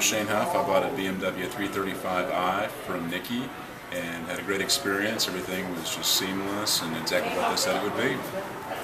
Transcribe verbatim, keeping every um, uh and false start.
Shane Huff. I bought a B M W three thirty-five i from Nikki and had a great experience. Everything was just seamless and exactly what they said it would be.